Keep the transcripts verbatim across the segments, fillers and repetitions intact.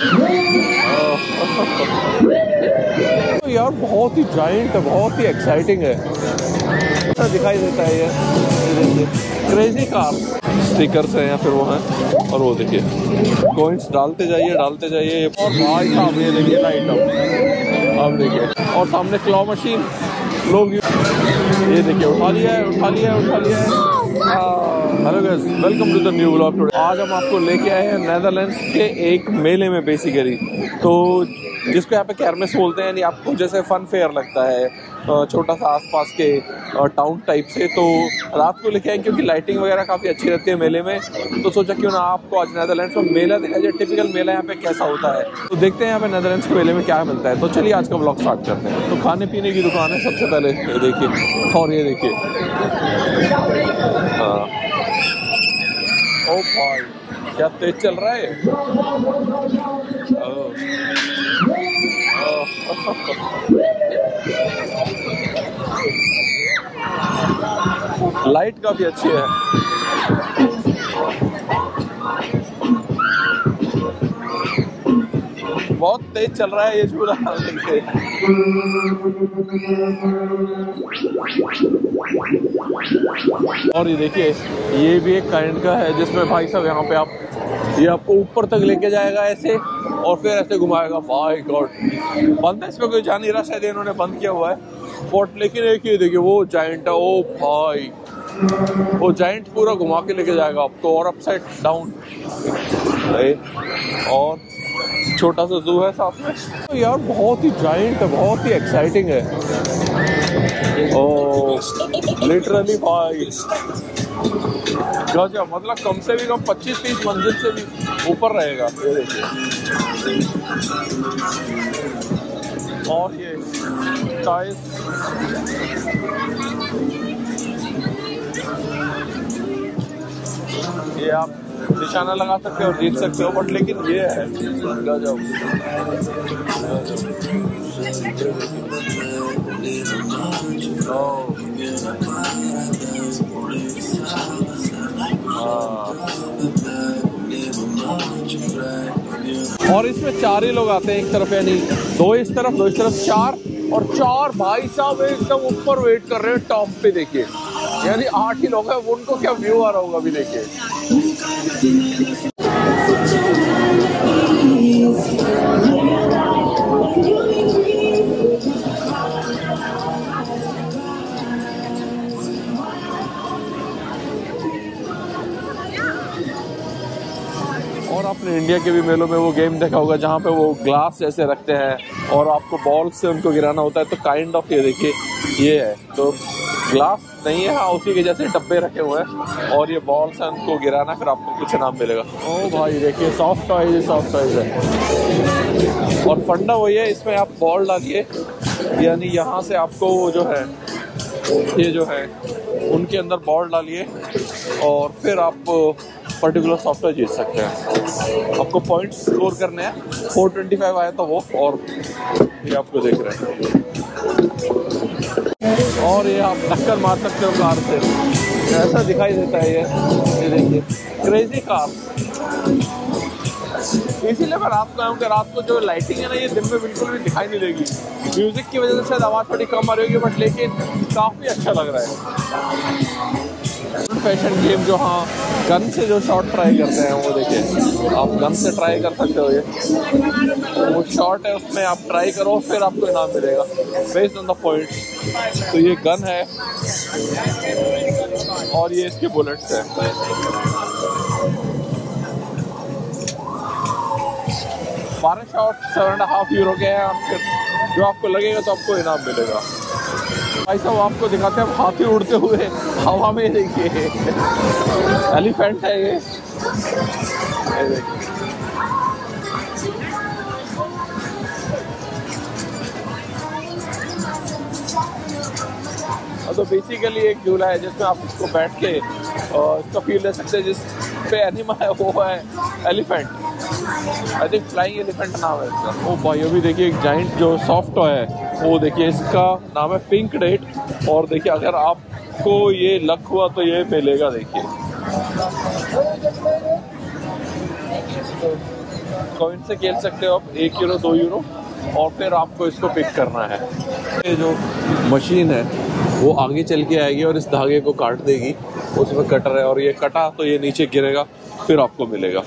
तो यार बहुत ही जायंट है, बहुत ही एक्साइटिंग है, अच्छा दिखाई देता है ये क्रेजी कार। स्टिकर्स हैं या फिर वो हैं, और वो देखिए कॉइंस डालते जाइए डालते जाइए और भाई साहब ये देखिए लाइट अप, आप देखिए और सामने क्लॉ मशीन, लोग ये देखिए उठा लिया है उठा लिया है उठा लिया है। Hello guys, welcome to the new vlog. Today आज हम आपको लेके आए हैं नेदरलैंड्स के एक मेले में, बेसिकली तो जिसको यहाँ पे कैरमेस बोलते हैं, यानी आपको जैसे फन फेयर लगता है छोटा सा आसपास के टाउन टाइप से। तो रात को लेके आए क्योंकि लाइटिंग वगैरह काफ़ी अच्छी रहती है मेले में, तो सोचा क्यों ना आपको आज नेदरलैंड्स में मेला दिखाई जाए, टिपिकल मेला यहाँ पे कैसा होता है। तो देखते हैं यहाँ पे नेदरलैंड्स के मेले में क्या मिलता है। तो चलिए आज का व्लॉग स्टार्ट करते हैं। तो खाने पीने की दुकान है सबसे पहले, ये देखिए और ये देखिए, ओ भाई क्या तेज चल रहा है। लाइट काफी अच्छी है। बहुत तेज चल रहा है ये झूला। और ये देखिए ये भी एक काइंड का है जिसमें भाई साहब यहाँ पे आप ये आपको ऊपर तक लेके जाएगा ऐसे और फिर ऐसे घुमाएगा। माय गॉड, बंद है इसमें कोई जा नहीं रहा, शायद इन्होंने बंद किया हुआ है बट, लेकिन एक ये देखिए वो जायंट है। ओ भाई वो जायंट पूरा घुमा के लेके जाएगा आपको और अपसाइड डाउन। और छोटा सा जू है साथ में। तो यार बहुत ही जायंट है, बहुत ही एक्साइटिंग है। ओ लिटरली भाई गजब, मतलब कम से भी कम पच्चीस तीस मंजिल से भी ऊपर रहेगा। ये देखिए और ये टाइल्स, ये आप निशाना लगा सकते हो और जीत सकते हो बट, लेकिन ये है गजब। और इसमें चार ही लोग आते हैं एक तरफ, यानी दो इस तरफ दो इस तरफ चार, और चार भाई साहब एकदम ऊपर वेट कर रहे हैं टॉप पे। देखिए यानी आठ ही लोग हैं, उनको क्या व्यू आ रहा होगा अभी देखिए। और आपने इंडिया के भी मेलों में वो गेम देखा होगा जहाँ पे वो ग्लास जैसे रखते हैं और आपको बॉल से उनको गिराना होता है, तो काइंड ऑफ ये देखिए ये है। तो ग्लास नहीं है, हाँ उसी के जैसे डब्बे रखे हुए हैं और ये बॉल से उनको गिराना, फिर आपको कुछ इनाम मिलेगा। ओ भाई देखिए सॉफ्ट टॉयज सॉफ्ट टॉयज है। और फंडा वही है, इसमें आप बॉल डालिए, यानी यहाँ से आपको वो जो है ये जो है उनके अंदर बॉल डालिए और फिर आप पर्टिकुलर सॉफ्टवेयर जीत सकते हैं। आपको पॉइंट्स स्कोर करने हैं, चार सौ पच्चीस आया तो वो, और ये आपको देख रहे हैं। और ये आप टक्कर मार सकते हो कार से, ऐसा दिखाई देता है ये ये देखिए क्रेजी कार। इसीलिए मैं रात को आया हूँ कि रात को जो लाइटिंग है ना ये दिन में बिल्कुल भी दिखाई नहीं देगी, म्यूज़िक की वजह से शायद आवाज़ थोड़ी कम आ रही होगी बट, लेकिन काफ़ी अच्छा लग रहा है। फैशन गेम जो हाँ गन से जो शॉट ट्राई करते हैं वो देखिए, आप गन से ट्राई कर सकते हो, ये वो शॉट है उसमें आप ट्राई करो फिर आपको इनाम मिलेगा बेस्ड ऑन द पॉइंट्स। तो ये गन है और ये इसके बुलेट्स हैं। बारह shot seven and half euro के हैं आपके, जो आपको लगेगा तो आपको इनाम मिलेगा। भाई साहब आपको दिखाते हैं हाथी उड़ते हुए हवा में, देखिए एलिफेंट है ये, ये देखिए। तो बेसिकली एक झूला है जिसमें आप इसको बैठ के इसका फील ले सकते हैं, जिस पे एनिमल है वो है elephant, I think flying elephant नाम है इसका। ओ भाई अभी देखिए एक जाइंट जो सॉफ्ट टॉय है वो देखिए, इसका नाम है पिंक डेट, और देखिए अगर आपको ये लक हुआ तो ये मिलेगा। देखिए कॉइन से खेल सकते हो आप, एक यूरो दो यूरो, और फिर आपको इसको पिक करना है। ये जो मशीन है वो आगे चल के आएगी और इस धागे को काट देगी, उसमें कटर है और ये कटा तो ये नीचे गिरेगा फिर आपको मिलेगा।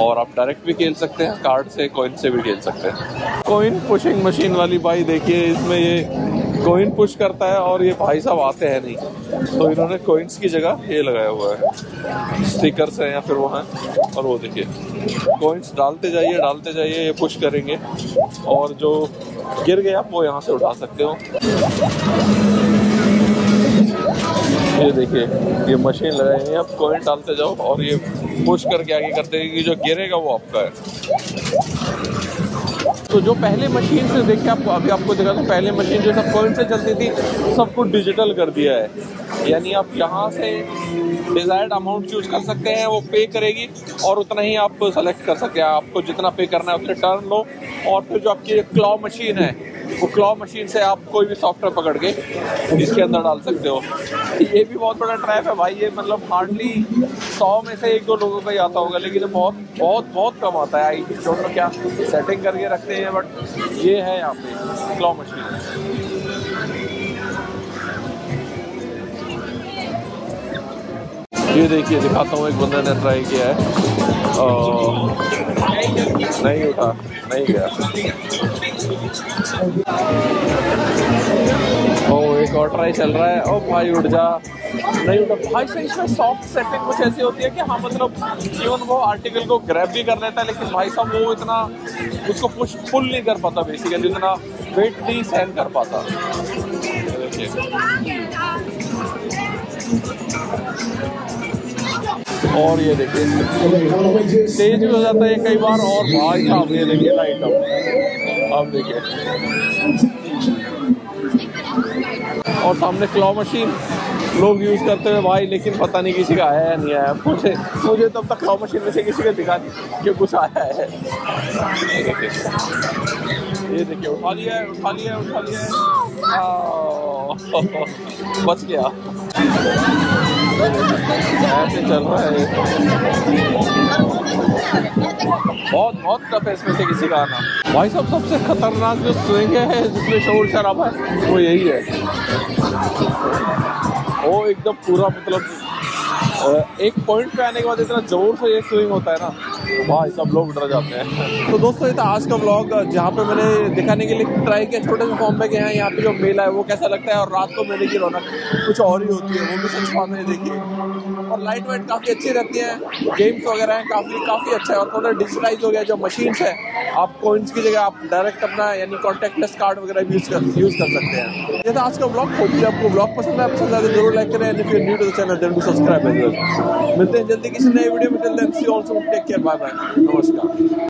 और आप डायरेक्ट भी खेल सकते हैं, कार्ड से कॉइन से भी खेल सकते हैं। कॉइन पुशिंग मशीन वाली भाई देखिए, इसमें ये कॉइन पुश करता है और ये भाई साहब आते हैं नहीं, तो इन्होंने कॉइन्स की जगह ये लगाया हुआ है, स्टिकर्स हैं या फिर वो हैं। और वो देखिए कॉइन्स डालते जाइए डालते जाइए, ये पुश करेंगे और जो गिर गए आप वो यहाँ से उठा सकते हो। ये देखिए ये मशीन लगाएंगे, आप कॉइन डालते जाओ और ये पुश करके आगे करते हैं कि जो गिरेगा वो आपका है। तो जो पहले मशीन से देखिए आपको अभी आपको देखा था, पहले मशीन जो सब कॉइन से चलती थी सब कुछ डिजिटल कर दिया है, यानी आप यहाँ से डिजायर्ड अमाउंट चूज कर सकते हैं, वो पे करेगी और उतना ही आप सेलेक्ट कर सकते हैं। आपको जितना पे करना है उतने टर्न लो, और फिर जो आपकी क्लॉ मशीन है वो क्लॉ मशीन से आप कोई भी सॉफ्टवेयर पकड़ के इसके अंदर डाल सकते हो। ये भी बहुत बड़ा ट्रैप है भाई, ये मतलब हार्डली सौ में से एक दो लोगों का ही आता होगा, लेकिन बहुत बहुत बहुत कम आता है। आई टी छोड़ो क्या सेटिंग करके रखते हैं, बट ये है यहाँ पे क्लॉ मशीन। ये देखिए दिखाता हूँ, एक बंदे ने ट्राई किया है, आ, नहीं उठा नहीं गया। ओ एक और ट्राई चल रहा है, ओ भाई उठ जा नहीं उठा भाई। सही इसमें सॉफ्ट सेटिंग कुछ ऐसी होती है कि हाँ मतलब इवन वो आर्टिकल को ग्रैब भी कर लेता है, लेकिन भाई साहब वो इतना उसको पुश फुल नहीं कर पाता, बेसिकली इतना वेट नहीं सहन कर पाता। और ये देखिए तेज हो जाता है कई बार, और भाई साहब ये देखिए लाइट अप, अब देखिए। और सामने क्लॉ मशीन लोग यूज़ करते हुए भाई, लेकिन पता नहीं किसी का आया या नहीं आया। मुझे मुझे तब तक क्लॉ मशीन में से किसी को दिखा नहीं कि कुछ आया है। ये देखिए उठा लिया है उठा लिया है उठा लिया है, बच गया। ऐसे चल रहा है बहुत बहुत टफ है, इसमें से किसी का आना। भाई साहब सबसे खतरनाक जो स्विंग है जिसमें शोर शराबा है वो यही है। वो एकदम पूरा मतलब एक पॉइंट पे आने के बाद इतना जोर से ये स्विंग होता है ना, भाई सब लोग डर जाते हैं। तो दोस्तों ये था आज का व्लॉग, जहाँ पे मैंने दिखाने के लिए ट्राई किया छोटे से फॉर्म में कि हाँ यहाँ पे जो मेला है वो कैसा लगता है, और रात को मेले की रौनक कुछ और ही होती है, वो भी सच में देखिए। और लाइट वाइट काफ़ी अच्छी रहती है, गेम्स वगैरह हैं, काफ़ी काफ़ी अच्छा है। और थोड़ा डिजिटलाइज हो गया जो मशीन्स है, आप कॉइन्स की जगह आप डायरेक्ट अपना यानी कॉन्टैक्टलेस कार्ड वगैरह यूज़ कर यूज़ कर सकते हैं। ये था आज का व्लॉग, होप कि आपको व्लॉग पसंद आया, पसंद आए जरूर लाइक करें, and new to the channel जरूर सब्सक्राइब करें। मिलते हैं जल्दी किसी नए वीडियो में, till then see you also, take care, bye. नमस्कार।